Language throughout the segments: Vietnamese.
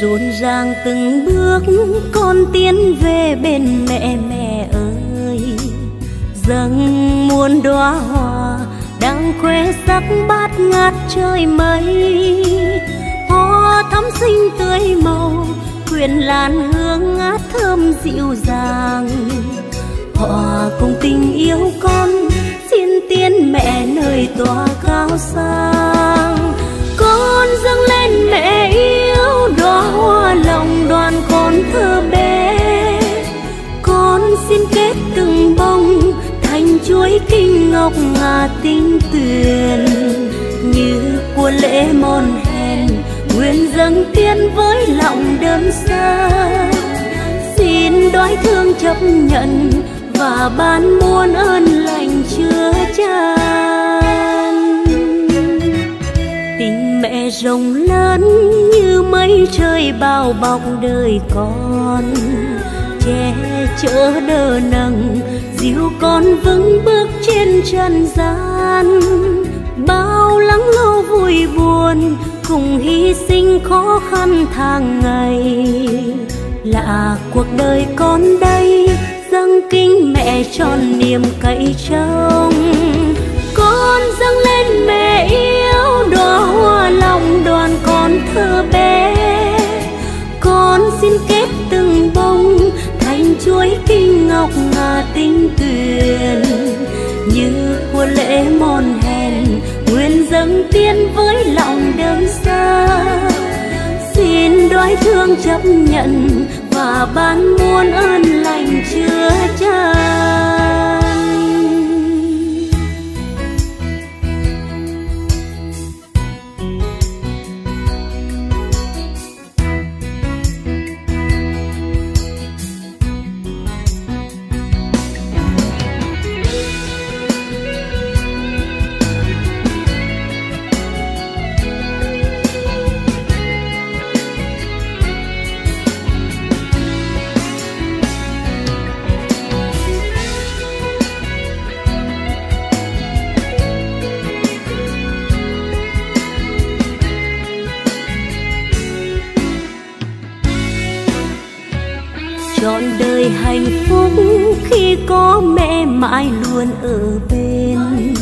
rộn ràng từng bước con tiến về bên mẹ. Mẹ ơi, dâng muôn đóa hoa đang khoe sắc bát ngát trời mây. Hoa thắm xinh tươi màu, quyện làn hương ngát thơm dịu dàng. Họ cùng tình yêu con, xin tiến mẹ nơi tòa cao sang. Con dâng lên mẹ yêu đóa hoa lòng đoàn con thơ bé. Con xin kết từng bông thành chuỗi kinh ngọc ngà tinh tuyền. Như của lễ mòn hèn, nguyện dâng tiến với lòng đơn xa. Xin đói thương chấp nhận và ban muôn ơn lành chứa chan. Tình mẹ rộng lớn như mây trời bao bọc đời con. Che chở đỡ nâng dìu con vững bước trên trần gian. Bao lắng lo vui buồn cùng hy sinh khó khăn hàng ngày. Là cuộc đời con đây, dâng kính mẹ tròn niềm cậy trông. Con dâng lên mẹ yêu đóa hoa lòng đoàn con thơ bé. Con xin kết từng bông thành chuỗi kinh ngọc ngà tinh tuyền. Như của lễ mòn hèn, nguyện dâng tiến với lòng đơn xa. Xin đói thương chấp nhận và ban muôn ơn lành chứa chan. Trọn đời hạnh phúc khi có mẹ mãi luôn ở bên.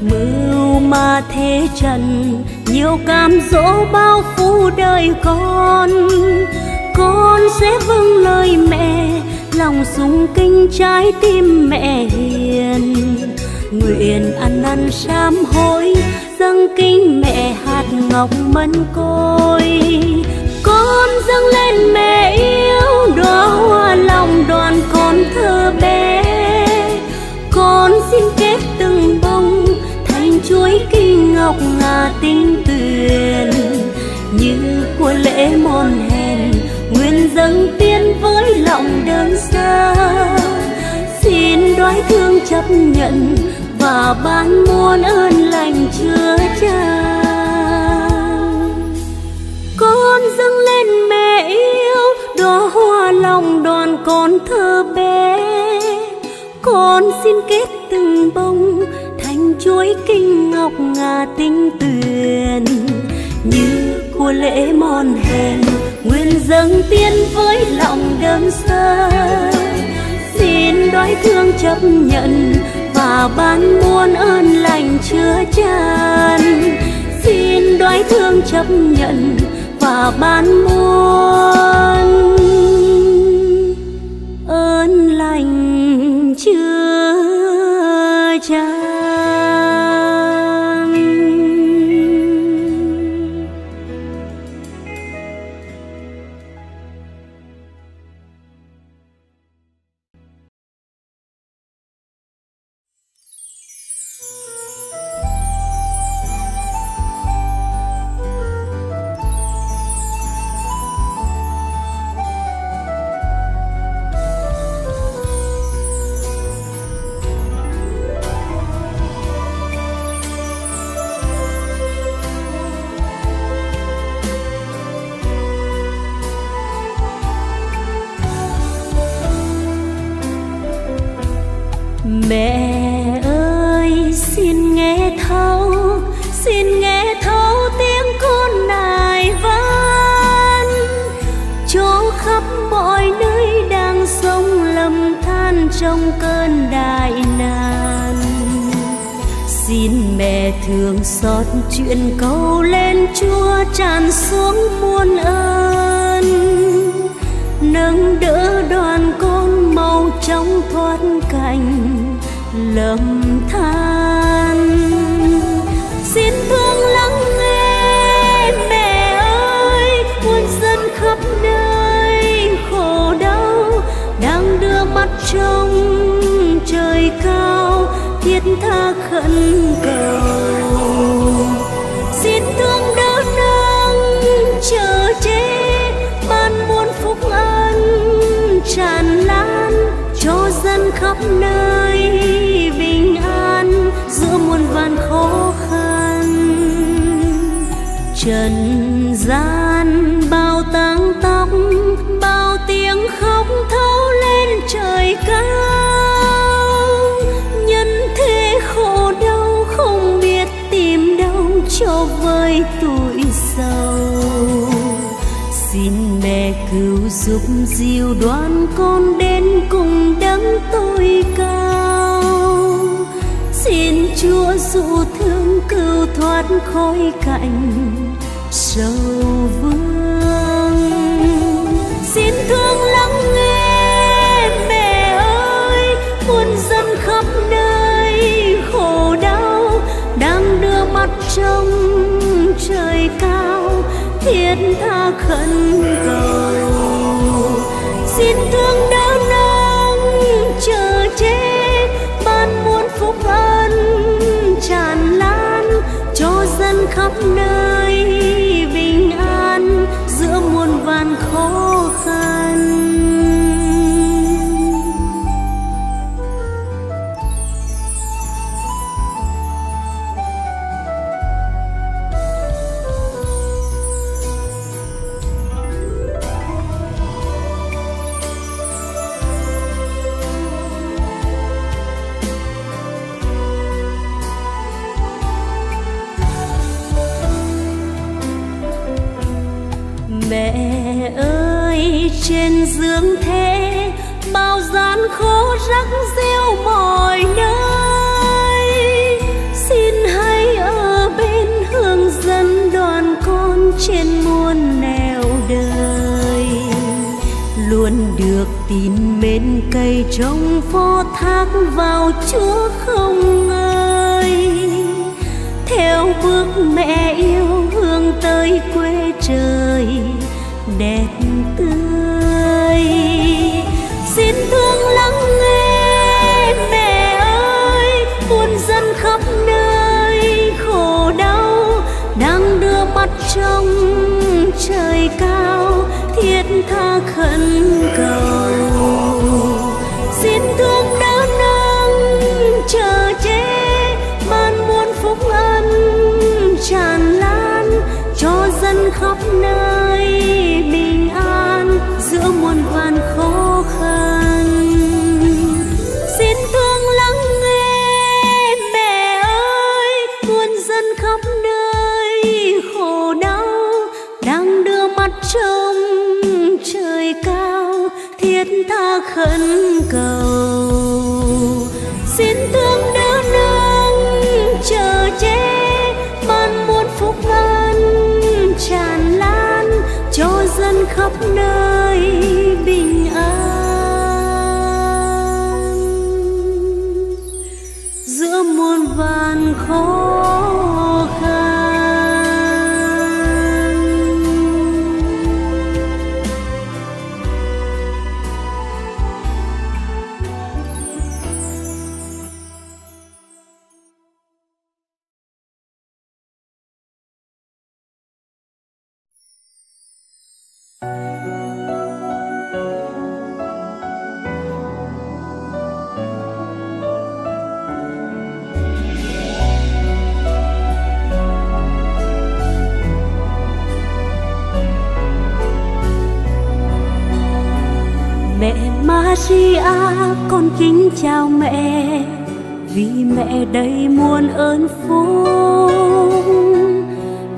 Mưu ma thế trần nhiều cám dỗ bao phủ đời con. Con sẽ vâng lời mẹ, lòng sung kinh trái tim mẹ hiền. Nguyện ăn năn sám hối, dâng kính mẹ hạt ngọc mân côi. Con dâng lên mẹ yêu đóa hoa lòng đoàn con thơ bé. Con xin kết từng bông thành chuỗi kinh ngọc ngà tinh tuyền. Như của lễ mòn hèn, nguyện dâng tiến với lòng đơn xa. Xin đói thương chấp nhận và ban muôn ơn lành chứa chan. Con dâng lên mẹ yêu đóa hoa lòng đoàn con thơ bé. Con xin kết từng bông thành chuỗi kinh ngọc ngà tinh tuyền. Như của lễ mòn hèn, nguyện dâng tiến với lòng đơn sơ. Xin đói thương chấp nhận và ban muôn ơn lành chứa chan. Xin đói thương chấp nhận và ban muôn ơn lành chứa chan. thường xót chuyện cầu lên Chúa tràn xuống muôn ơn, nâng đỡ đoàn con mau chóng thoát cảnh lầm than. Xin thương lắng nghe mẹ ơi, muôn dân khắp nơi khổ đau đang đưa mắt trông trời cao thiết tha khẩn cầu. Xin thương đỡ nâng chở che ban muôn phúc ân tràn lan cho dân khắp nơi bình an giữa muôn vàn khó khăn. Trần gian bao tang tóc, bao tiếng khóc thấu lên trời cao. Nhân thế khổ đau không biết tìm đâu cho vơi tủi sầu. Xin mẹ cứu giúp dìu đoàn con đến cùng đấng tối cao. Xin Chúa dụ thương cứu thoát khỏi cảnh sầu vương. Xin thương lắng nghe mẹ ơi, muôn dân khắp nơi khổ đau đang đưa mắt trông trời cao thiết tha khẩn cầu. Xin thương đỡ nâng chở che ban muôn phúc ân tràn lan cho dân khắp nơi bình an giữa muôn vàn khó khăn. Mẹ ơi trên dương thế bao gian khổ rắc rêu mọi nơi, xin hãy ở bên hướng dẫn đoàn con trên muôn nẻo đời, luôn được tin mến cây trồng phó thác vào Chúa không ơi. Theo bước mẹ yêu hướng tới quê trời đẹp tươi. Xin thương lắng nghe mẹ ơi, muôn dân khắp nơi khổ đau đang đưa mắt trông trời cao thiết tha khẩn cầu. Xin thương đỡ nâng chở che ban muôn phúc ân tràn lan cho dân khắp nơi bình an giữa muôn vàn khó khăn. Xin thương lắng nghe mẹ ơi, muôn dân khắp nơi khổ đau đang đưa mắt trông trời cao thiết tha khẩn cầu. Xin thương đỡ nâng chở che ban muôn phúc ân tràn lan cho dân khắp nơi bình an giữa muôn vàn khó khăn. Maria, con kính chào mẹ, vì mẹ đầy muôn ơn phúc.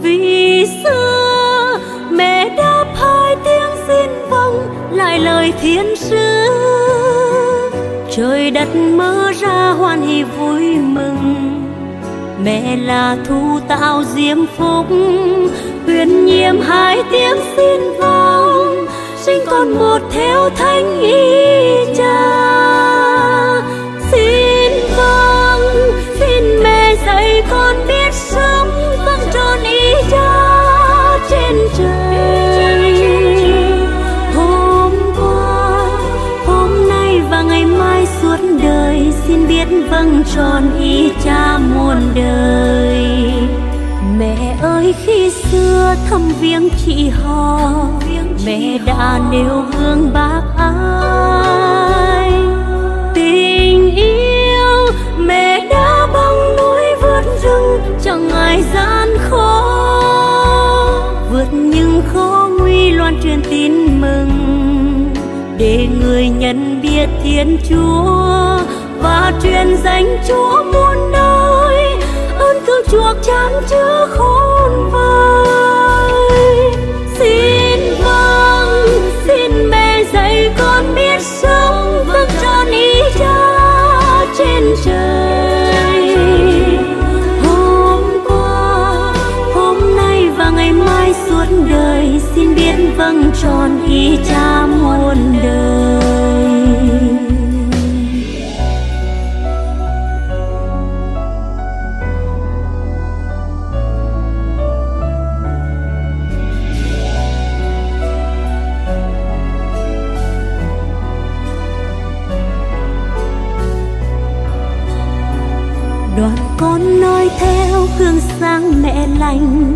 Vì xưa mẹ đáp hai tiếng xin vâng lại lời thiên sứ. Trời đất mơ ra hoan hỉ vui mừng, mẹ là thu tạo diễm phúc, huyền nhiệm hai tiếng xin vong, sinh con một theo thánh ý cha. Xin vâng, xin mẹ dạy con biết sống, vâng tròn ý cha trên trời. Hôm qua, hôm nay và ngày mai suốt đời, xin biết vâng tròn ý cha muôn đời. Mẹ ơi, khi xưa thăm viếng chị họ, mẹ đã nêu gương bác ai. Tình yêu mẹ đã băng núi vượt rừng, chẳng ai gian khó, vượt những khó nguy loan truyền tin mừng, để người nhân biết Thiên Chúa và truyền danh Chúa muôn nơi. Ơn thương chuộc chán chứa khôn vơi. Xin vâng, xin mẹ dạy con biết sống, vâng tròn ý cha trên trời. Hôm qua, hôm nay và ngày mai suốt đời, xin biết vâng tròn ý cha muôn đời. Đoàn con noi theo gương sáng mẹ lành,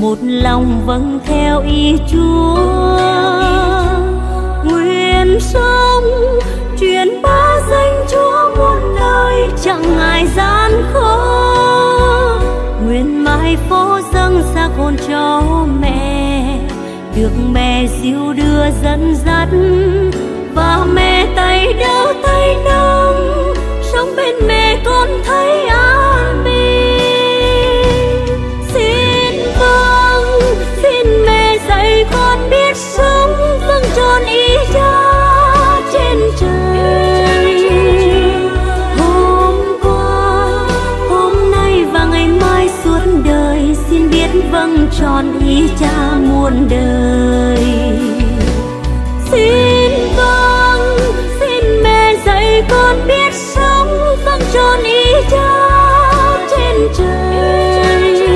một lòng vâng theo ý Chúa, nguyện sống truyền bá danh Chúa muôn nơi, chẳng ai gian khó, nguyện mãi phó dâng xác hồn cho mẹ, được mẹ dìu đưa dẫn dắt, và mẹ tay đỡ tay nâng, sống bên mẹ con thấy an bình. Xin vâng, xin mẹ dạy con biết sống, vâng tròn ý cha trên trời. Hôm qua, hôm nay và ngày mai suốt đời, xin biết vâng tròn ý cha muôn đời. Xin vâng, xin mẹ dạy con biết vâng tròn ý cha trên trời.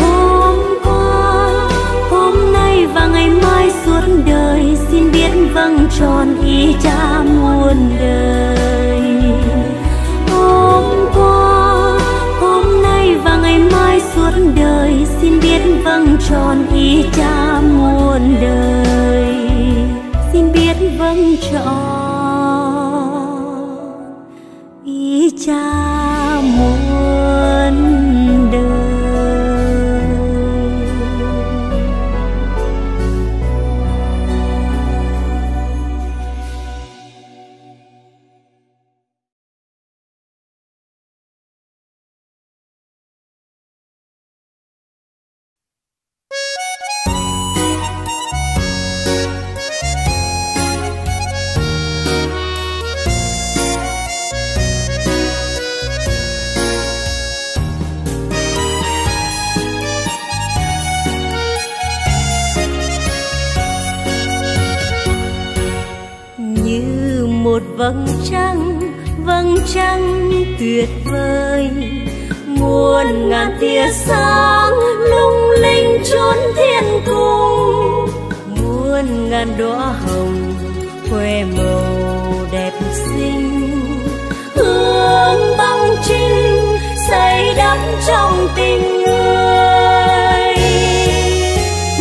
Hôm qua, hôm nay và ngày mai suốt đời, xin biết vâng tròn ý cha muôn đời. Hôm qua, hôm nay và ngày mai suốt đời, xin biết vâng tròn ý cha muôn đời. Xin biết vâng tròn cha muôn đời. Vầng trăng tuyệt vời, muôn ngàn tia sáng lung linh chốn thiên cung, muôn ngàn đóa hồng khoe màu đẹp xinh, hương băng trinh say đắm trong tình người.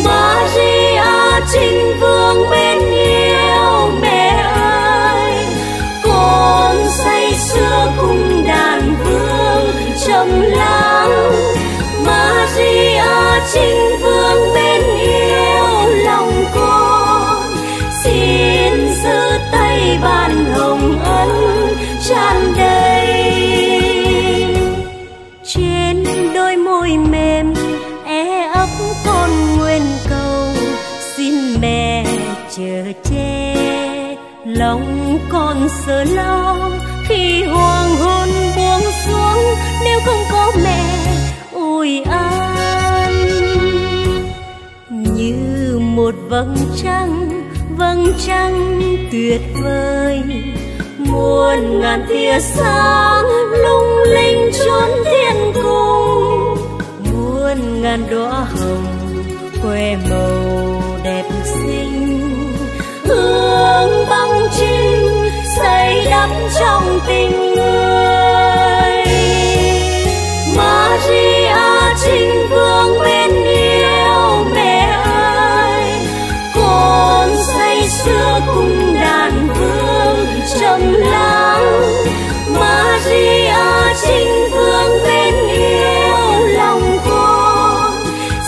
Maria Trinh Vương bên yêu mẹ ơi, con say sưa cùng đàn vương trầm lắng. Maria Trinh Vương bên yêu lòng con, xin giữ tay bàn hồng ân tràn đầy. Trên đôi môi mềm é ấp con nguyện cầu, xin mẹ chở che lòng con sợ lo khi hoàng hôn buông xuống. Nếu nếu không có mẹ ủi an. Như một vầng trăng tuyệt vời, muôn ngàn tia sáng lung linh chốn thiên cung, muôn ngàn đóa hồng khoe màu đẹp xinh, hương băng trinh say đắm trong tình người. Maria Trinh Vương bên yêu mẹ ơi, con say sưa cùng đàn vương trầm lắng. Maria Trinh Vương bên yêu lòng con,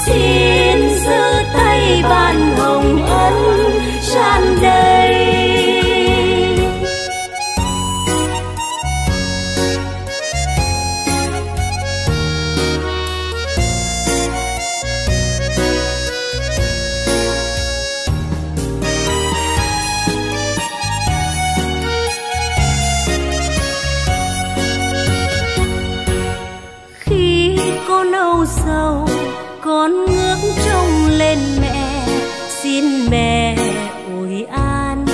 xin giữ tay bàn hồng ân tràn đầy. Con ngước trông lên mẹ, xin mẹ ủi an.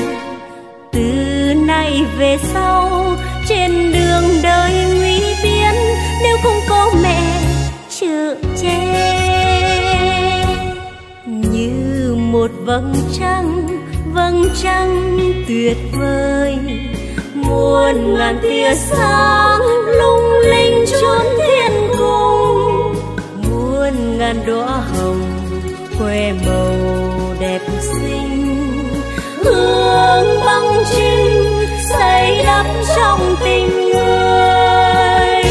Từ nay về sau trên đường đời nguy biến, nếu không có mẹ chở che. Như một vầng trăng tuyệt vời, muôn ngàn tia sáng lung linh chốn thiên cung, muôn ngàn đóa hồng khoe màu đẹp xinh, hương băng trinh say đắm trong tình người.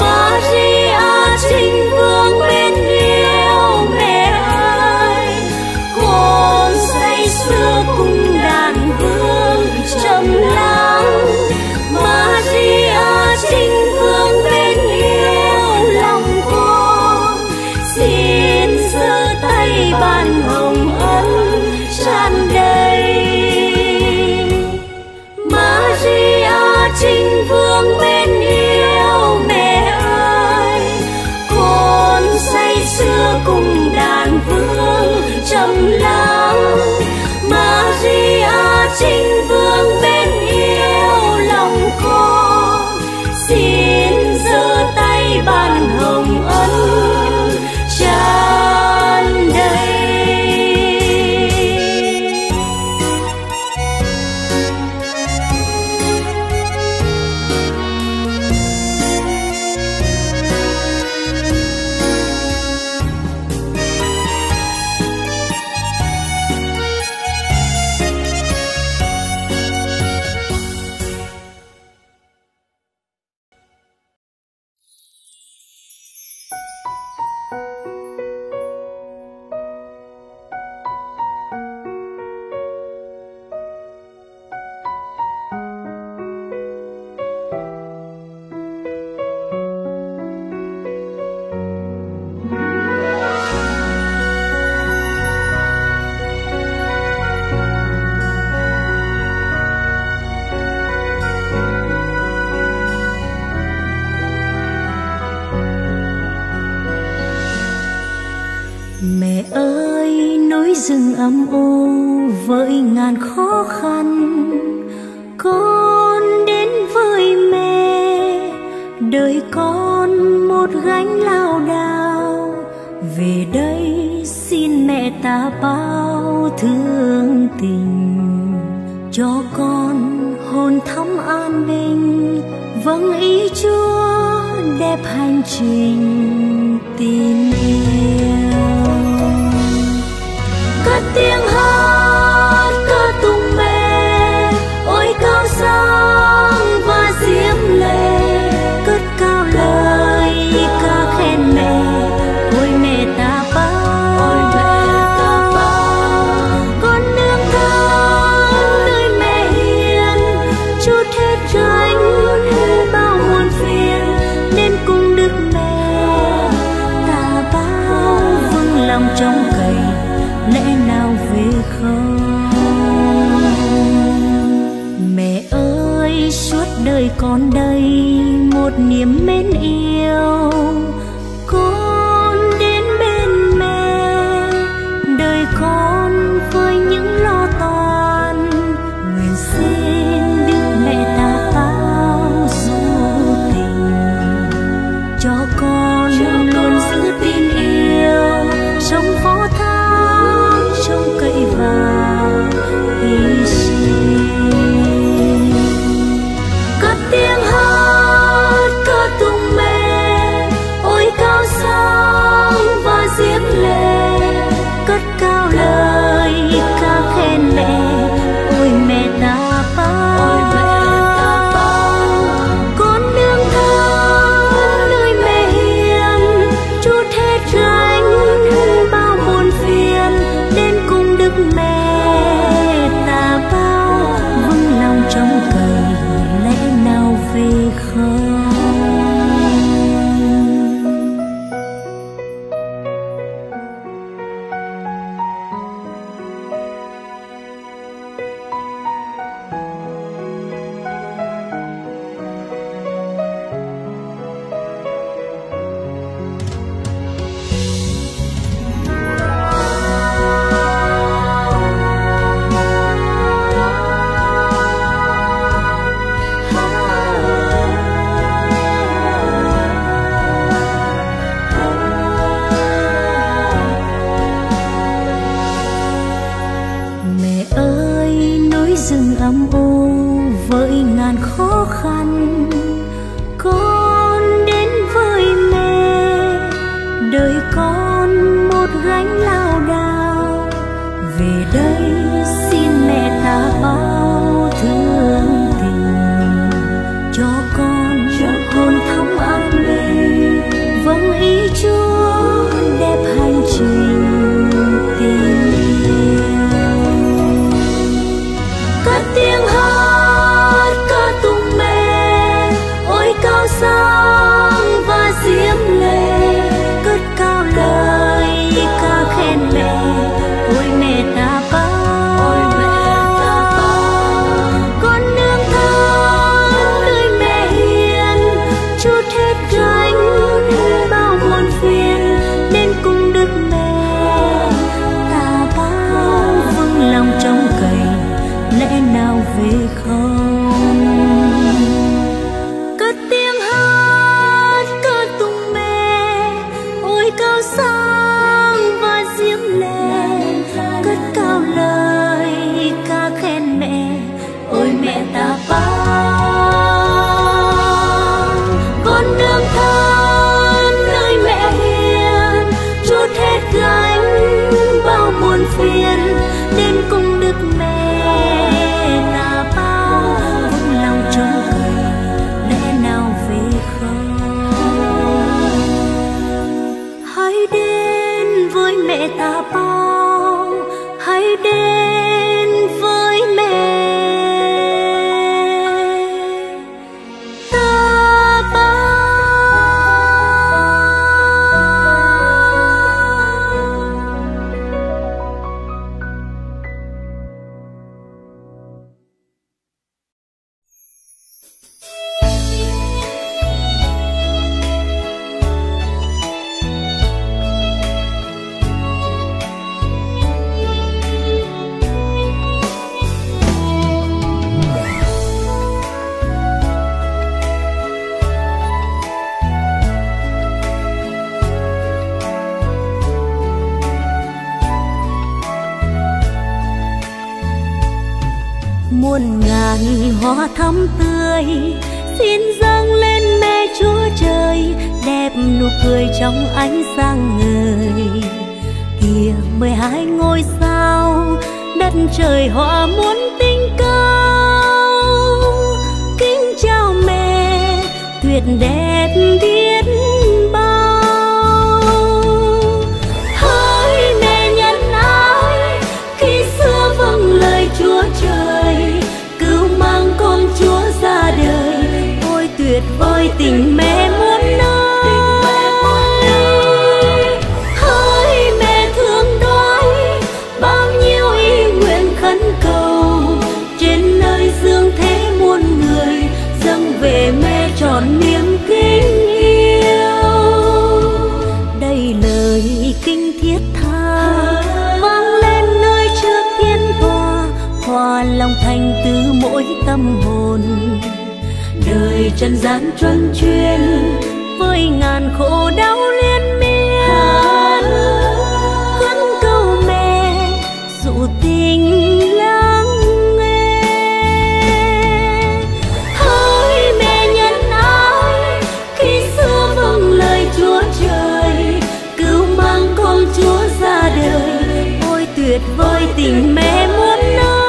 Maria Trinh Vương bên yêu mẹ ơi, con say sưa cùng đàn vương trầm lắng. Maria Trinh Vương bên yêu lòng con, xin giữ tay bàn hồng ân tràn đầy. Maria Trinh Vương bên yêu mẹ ơi, con say sưa cùng đàn vương trầm lắng. Maria Trinh Vương bên yêu lòng con, xin giữ tay bàn hồng ân tràn đầy. Rừng âm u với ngàn khó khăn, con đến với mẹ. Đời con một gánh lao đao, về đây xin mẹ ta bao thương tình. Cho con hồn thắm an bình, vâng ý Chúa đẹp hành trình tin yêu. Cất tiếng hát ca tụng mẹ, ôi cao sang và diễm lệ. Cất cao lời ca khen mẹ, ôi mẹ ta bao. Con nương tựa nơi mẹ hiền, chút hết gánh bao muôn phiền. Nên cùng Đức Mẹ ta bao vững lòng trong cày, lẽ nào về không? Mẹ ơi suốt đời con đây một niềm mến yêu. Con đến bên mẹ, đời con với những lo toan, nguyện xin Đức Mẹ ta tao du tình, cho con luôn giữ tin yêu, sống phó thác trong cậy vàng hy sinh. Cất tiếng hát ca tụng mẹ, ôi cao sang và diễm lệ, cất cao lời ca khen mẹ, ôi mẹ ta bao. Con nương thân nơi mẹ hiền, trút hết gánh bao buồn phiền, đến cùng Đức Mẹ ta bao, vững lòng trong cậy lẽ nào về không. Muôn ngàn hoa thắm tươi xin dâng lên Mẹ Chúa Trời, đẹp nụ cười trong ánh sáng người. Kìa 12 ngôi sao, đất trời hòa muôn tinh cao. Kính chào Mẹ, tuyệt đẹp biết bao. Hỡi Mẹ nhân ái, khi xưa vâng lời Chúa Trời, tuyệt vời tình Mẹ muôn nơi. Hỡi Mẹ thương đói, bao nhiêu ý nguyện khấn cầu, trên nơi dương thế muôn người dâng về Mẹ trọn niềm lời kinh thiết tha vang lên nơi trước thiên tòa, hòa lòng thành từ mỗi tâm hồn. Đời trần gian truân chuyên với ngàn khổ đau liên miên, khấn câu mẹ dụ tình lắng nghe. Hỡi mẹ nhân ái, khi xưa vâng lời Chúa trời, cứu mang con Chúa ra đời. Ôi tuyệt vời tình mẹ muôn nơi,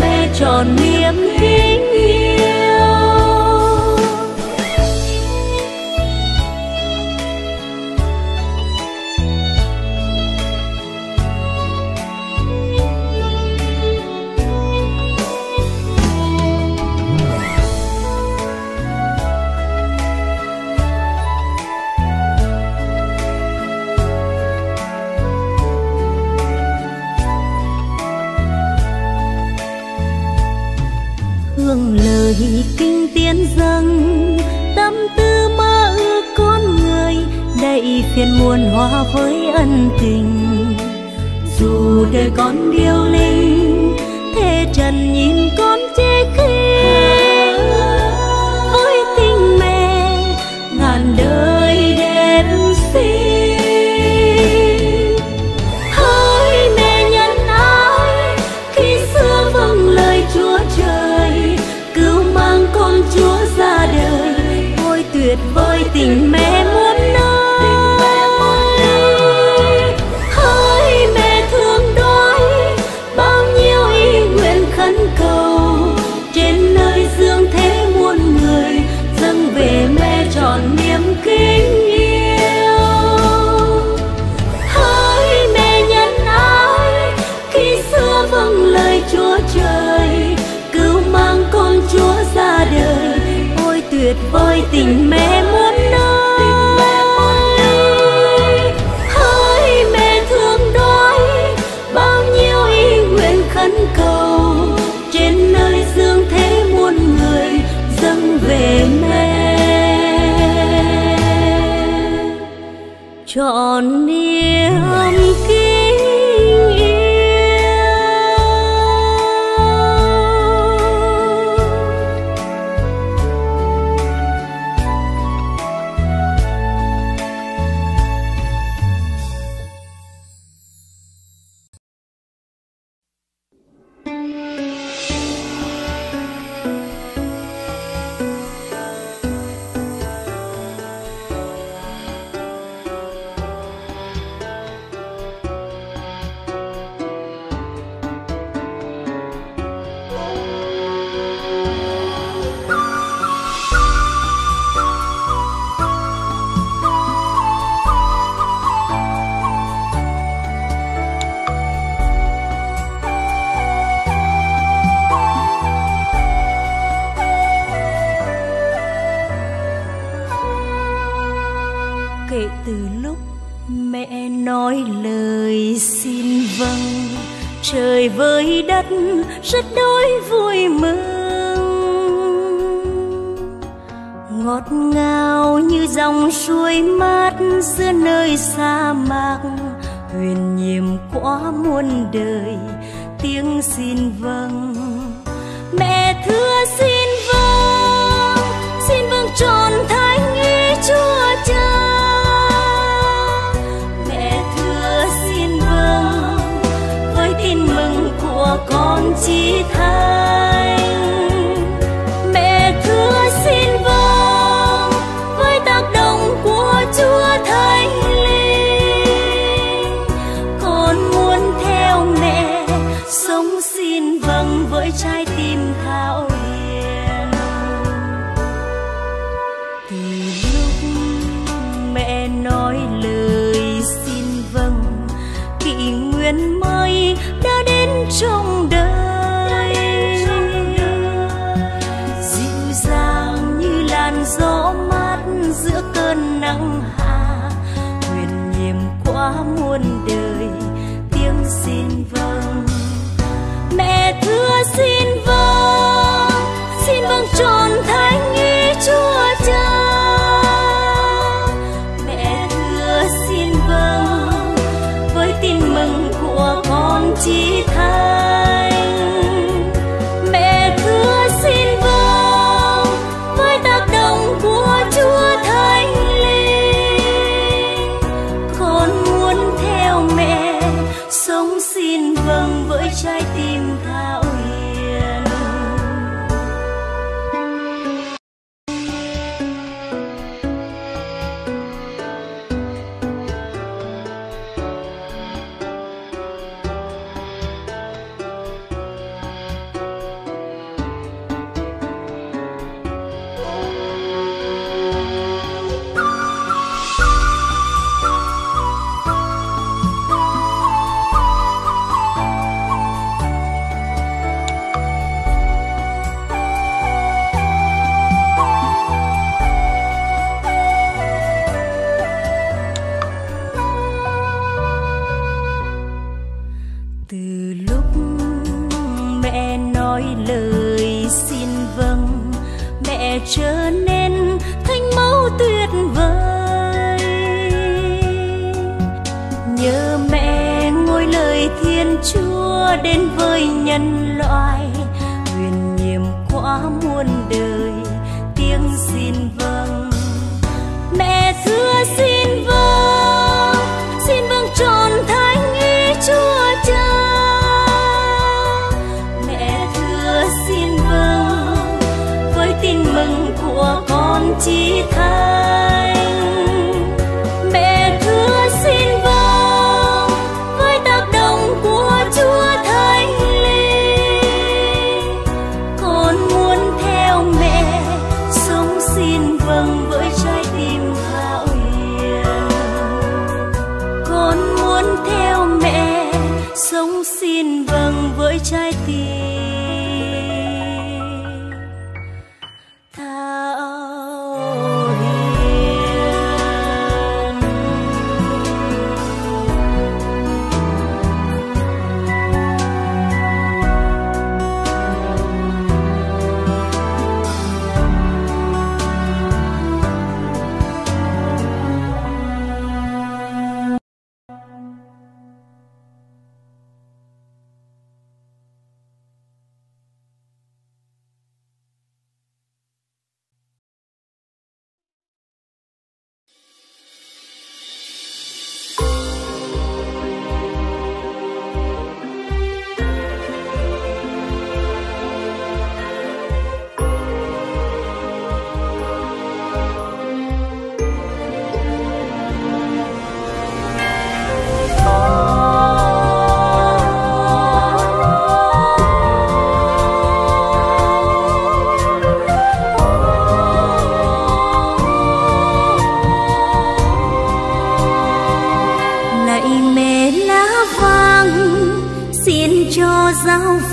mẹ tròn niềm kính yêu. Lời kinh tiến dâng tâm tư mơ ước con người, đầy phiền muôn hoa với ân tình. Dù đời con điêu linh, thế trần nhìn con chê khinh, với tình mẹ ngàn đời đẹp xinh. Hỡi mẹ nhân ái, khi xưa vâng lời Chúa trời, Chúa ra đời. Ôi tuyệt vời tình mẹ muôn nơi. Hỡi mẹ thương đói, bao nhiêu ý nguyện khấn cầu, trên nơi dương thế muôn người, dâng về mẹ tròn niềm kính yêu. Hỡi mẹ nhân ái, khi xưa vâng lời Chúa trời, cứu mang con Chúa ra đời. Tuyệt vời tình mẹ muôn nơi. Hỡi mẹ thương đói, bao nhiêu ý nguyện khấn cầu, trên nơi dương thế muôn người, dâng về mẹ trọn niềm kính. Với đất rất đôi vui mừng, ngọt ngào như dòng suối mát giữa nơi sa mạc, huyền nhiệm quá muôn đời tiếng xin vâng. Mẹ thưa xin vâng trọn thánh ý Chúa Cha. Con chỉ thánh, mẹ thưa xin vâng với tác động của Chúa Thánh Linh. Con muốn theo mẹ sống xin vâng với trái tim thao hiền. Từ lúc mẹ nói lời xin vâng, kỷ nguyên mới đã đến trong. Gió mát giữa cơn nắng hạ, huyền nhiệm quá muôn đời tiếng xin vâng. xin vâng với trái tim thao hiền. Trở nên thanh mẫu tuyệt vời, nhờ mẹ ngôi lời Thiên Chúa đến với nhân loại, huyền nhiệm quá muôn đời tiếng xin vâng. Mẹ thưa xin vâng trọn thánh ý Chúa Cha. Mẹ thưa xin vâng với tin mừng của con Chí Thánh. Mẹ thưa xin vâng với tác động của Chúa Thánh Linh. Con muốn theo mẹ sống xin vâng với trái tim thao hiền. Con muốn theo mẹ sống xin vâng với trái tim.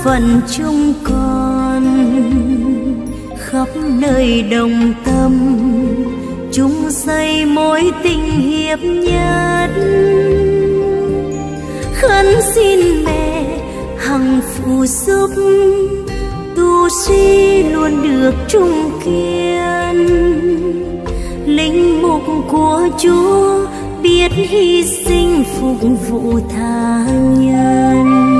Phần chúng con khắp nơi đồng tâm, chúng xây mối tình hiệp nhất. Khấn xin mẹ hằng phù giúp tu sĩ luôn được trung kiên, linh mục của Chúa biết hy sinh phục vụ tha nhân.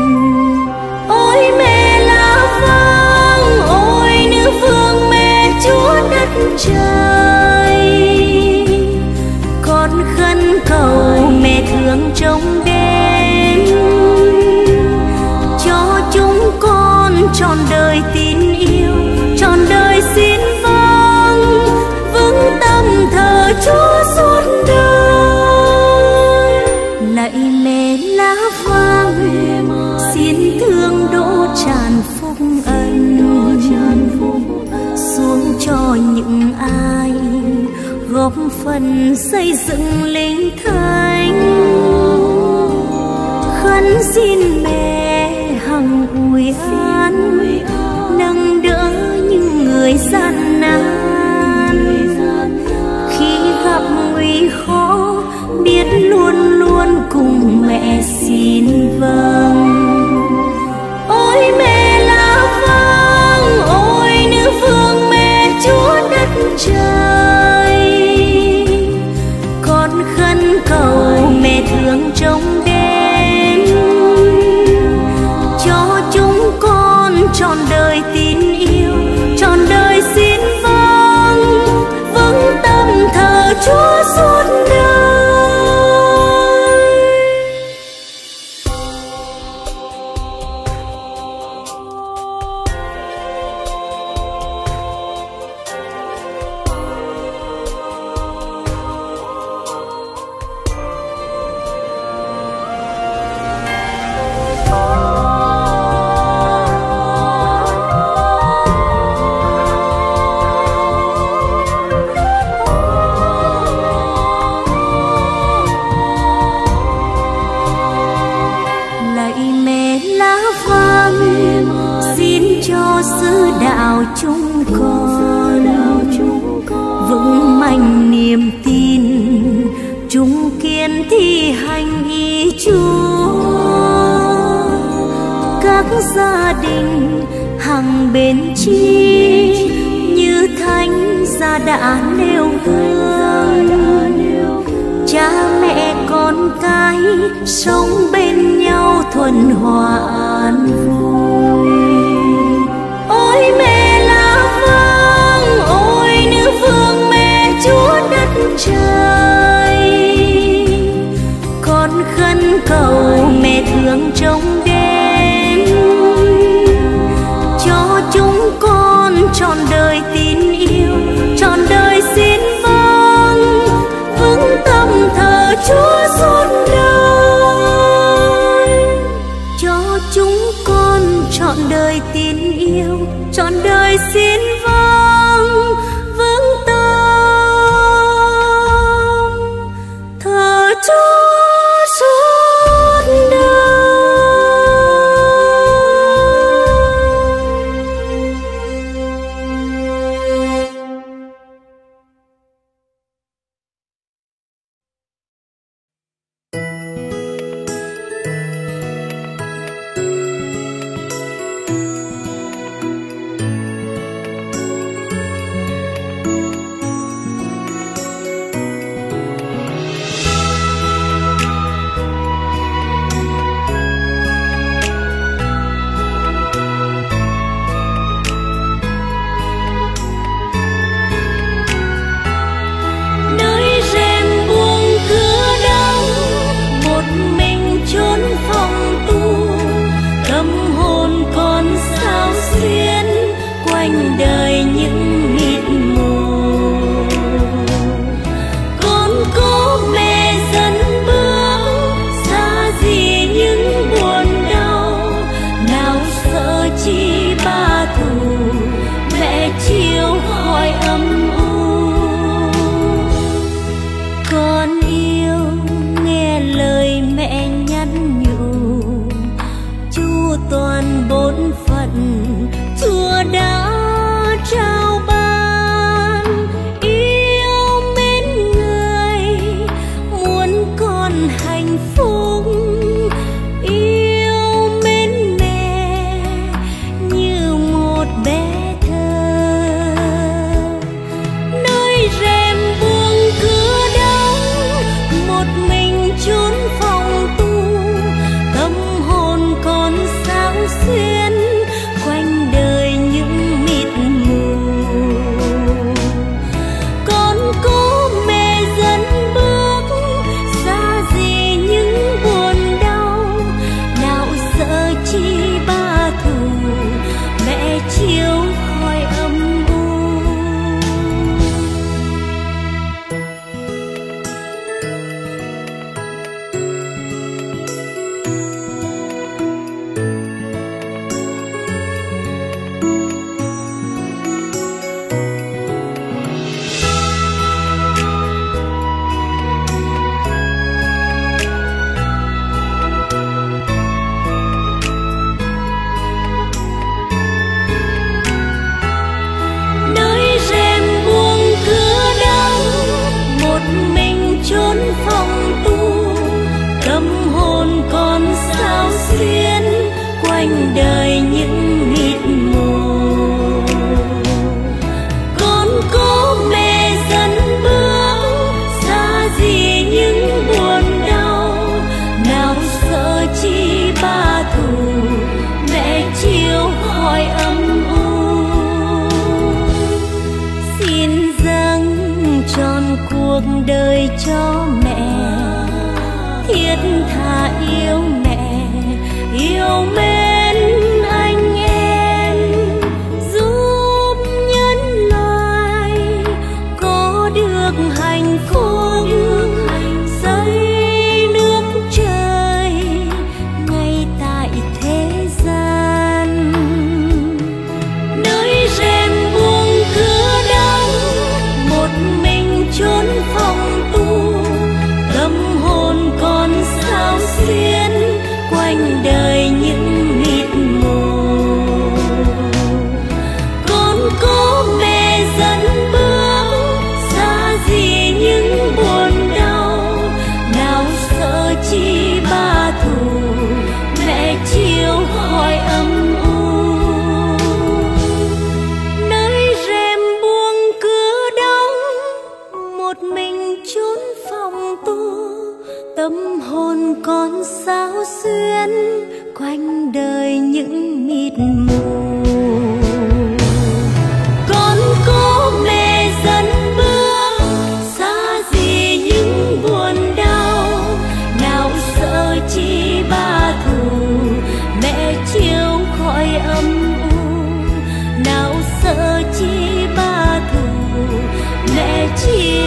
Ôi mẹ La Vang, ôi nữ vương mẹ Chúa đất trời, con khấn cầu mẹ thương trông đến cho chúng con trọn đời tin yêu, trọn đời xin vâng, vững tâm thờ Chúa suốt đời. Lạy mẹ La Vang, xin thương đỗ tràn phúc ân xuống cho những ai góp phần xây dựng linh thánh. Khấn xin mẹ hằng ủi an nâng đỡ những người gian nan, khi gặp nguy khó biết luôn luôn cùng mẹ xin vâng. Ôi mẹ La Vang, ôi nữ vương mẹ Chúa đất trời, con khấn cầu mẹ thương trông đến cho chúng con trọn đời tin yêu, trọn đời xin vâng, vững tâm thờ Chúa suốt đời. chúng con vững mạnh niềm tin, chúng kiên thi hành ý Chúa. Các gia đình hằng bền chi như thánh gia đã nêu gương, cha mẹ con cái sống bên nhau thuần hòa an vui. Ôi mẹ là vương, ôi nữ vương mẹ Chúa đất trời, con khấn cầu mẹ thương trông đến cho chúng con trọn đời tin yêu, trọn đời xin vâng, vững tâm thờ Chúa suốt đời, cho chúng con trọn đời tin yêu, trọn đời xin vâng, vững tâm thờ Chúa. Thiết tha yêu mẹ, yêu mến anh. duyên quanh đời những mịt mù. Con cố mê dẫn bước xa gì những buồn đau, nào sợ chi ba thù mẹ chiếu khỏi âm u, nào sợ chi ba thù mẹ chiếu.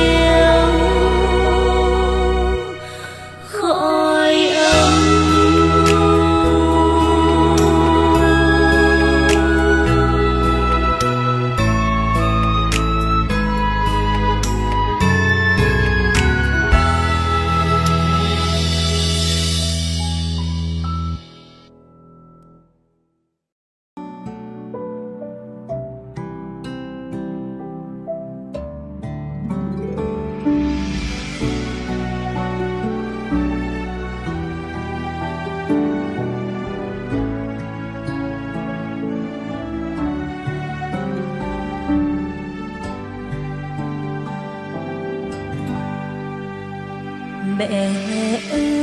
Mẹ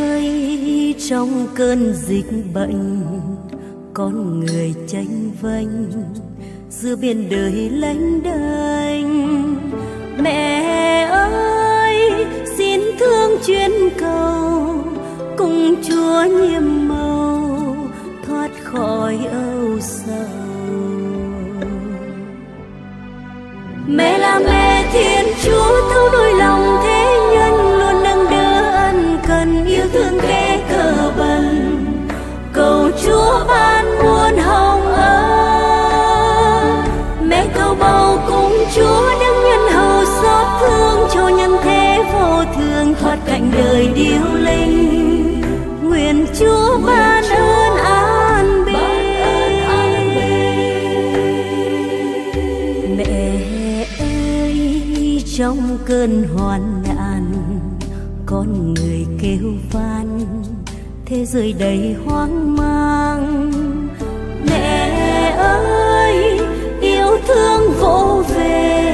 ơi, trong cơn dịch bệnh con người chênh vênh giữa biên đời lênh đênh. Mẹ ơi, xin thương chuyên cầu cùng Chúa nhiệm màu thoát khỏi âu sầu. Mẹ là mẹ Thiên Chúa thấu đôi lòng thế nhân, yêu thương kẻ cờ bần, cầu Chúa ban muôn hồng ân. Mẹ cầu bầu cùng Chúa đấng nhân hầu xót thương cho nhân thế vô thường thoát cảnh đời điêu linh. Nguyện Chúa ban ơn an bình. Mẹ ơi, trong cơn hoạn nạn con người kêu van thế giới đầy hoang mang. Mẹ ơi, yêu thương vỗ về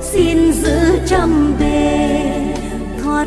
xin giữ trăm bề thoát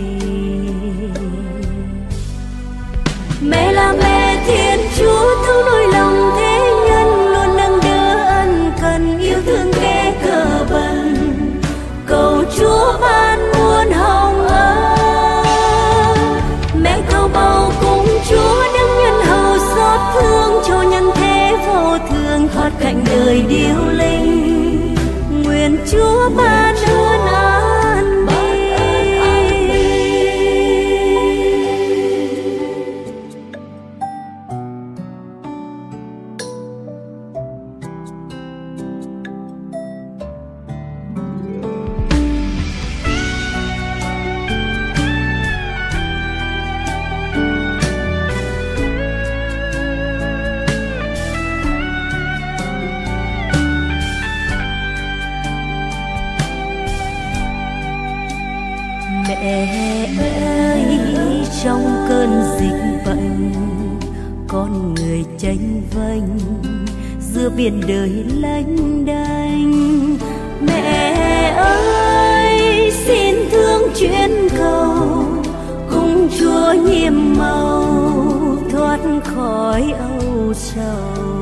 Mẹ là mẹ Thiên Chúa thấu nỗi lòng thế nhân, luôn nâng đỡ ân cần yêu thương kẻ cờ bần, cầu Chúa ban muôn hồng ân. Mẹ cầu bầu cùng Chúa đấng nhân hầu xót thương cho nhân thế vô thường thoát cảnh đời điêu linh. Nguyện Chúa ban ơn an biển đời lênh đênh. Mẹ ơi, xin thương chuyên cầu cùng Chúa nhiệm màu thoát khỏi âu sầu.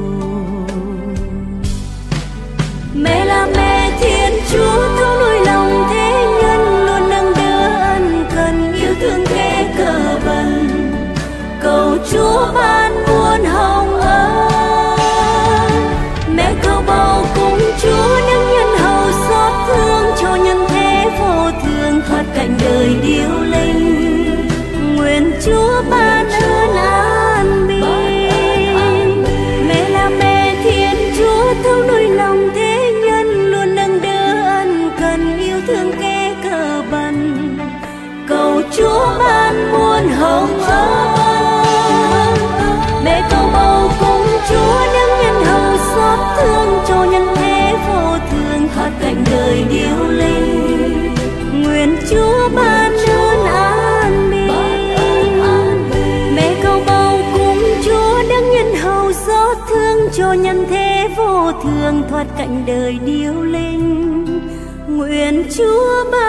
Mẹ là mẹ Thiên Chúa thấu nỗi lòng thế nhân, luôn nâng đỡ ân cần yêu thương kẻ cờ bần, cầu Chúa ban muôn hồng ân. Cầu cùng Chúa đấng nhân hầu xót thương cho nhân thế vô thường thoát cảnh đời điêu linh. Nguyện Chúa ban ơn an bình. Mẹ là mẹ Thiên Chúa thấu nỗi lòng thế nhân, luôn nâng đỡ ân cần yêu thương kẻ cờ bần, cầu Chúa ban muôn hồng ân. Mẹ cầu bầu cùng Chúa đấng nhân hầu xót thương cho nhân thế vô thường thoát cảnh đời điêu linh. Nguyện Chúa ban ơn an bình. Mẹ cầu bầu cùng Chúa đấng nhân hầu xót thương cho nhân thế vô thường thoát cảnh đời điêu linh. Nguyện Chúa ban